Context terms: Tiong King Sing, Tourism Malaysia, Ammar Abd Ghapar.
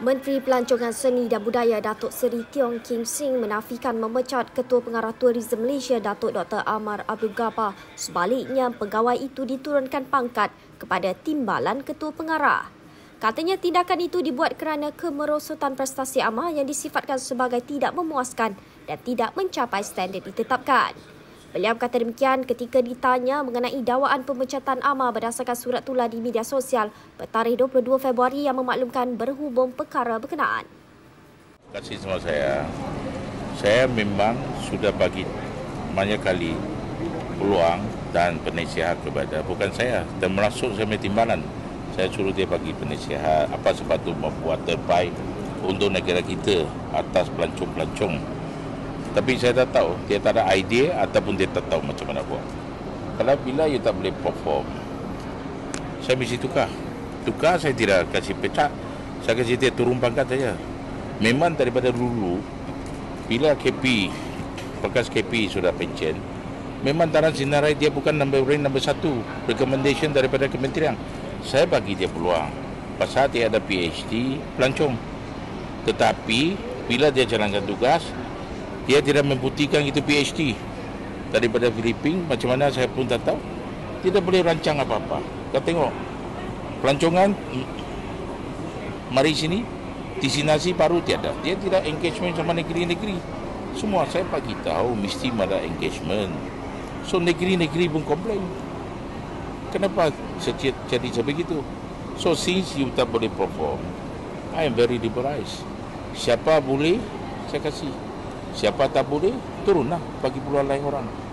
Menteri Pelancongan Seni dan Budaya Datuk Seri Tiong King Sing menafikan memecat Ketua Pengarah Tourism Malaysia Datuk Dr. Ammar Abd Ghapar. Sebaliknya, pegawai itu diturunkan pangkat kepada Timbalan Ketua Pengarah. Katanya tindakan itu dibuat kerana kemerosotan prestasi Ammar yang disifatkan sebagai tidak memuaskan dan tidak mencapai standard ditetapkan. Beliau berkata demikian ketika ditanya mengenai dakwaan pemecatan Ammar berdasarkan surat tular di media sosial bertarikh 22 Februari yang memaklumkan berhubung perkara berkenaan. Terima kasih sama saya memang sudah bagi banyak kali peluang dan penasihat kepada bukan saya dan merasuk sama Timbalan. Saya suruh dia bagi penasihat apa sepatut membuat terbaik untuk negara kita atas pelancong-pelancong. Tapi saya tak tahu, dia tak ada idea ataupun dia tak tahu macam mana buat. Kalau bila dia tak boleh perform, saya mesti tukar. Tukar saya tidak kasih pecat, saya kasih dia turun pangkat saja. Memang daripada dulu, bila KP, bekas KP sudah pencen, memang Taran Sinarai dia bukan nombor satu, recommendation daripada kementerian. Saya bagi dia peluang, pasal dia ada PhD pelancong. Tetapi, bila dia jalankan tugas, dia tidak membuktikan itu PhD daripada Filipina, macam mana saya pun tak tahu. Tidak boleh rancang apa-apa. Kita tengok pelancongan, mari sini, destinasi baru tiada. Dia tidak engagement sama negeri-negeri. Semua saya bagi tahu mesti ada engagement. So negeri-negeri pun komplain. Kenapa jadi begitu? So since you tak boleh perform, I am very liberalised. Siapa boleh, saya kasih. Siapa tak boleh, turunlah bagi peluang lain orang.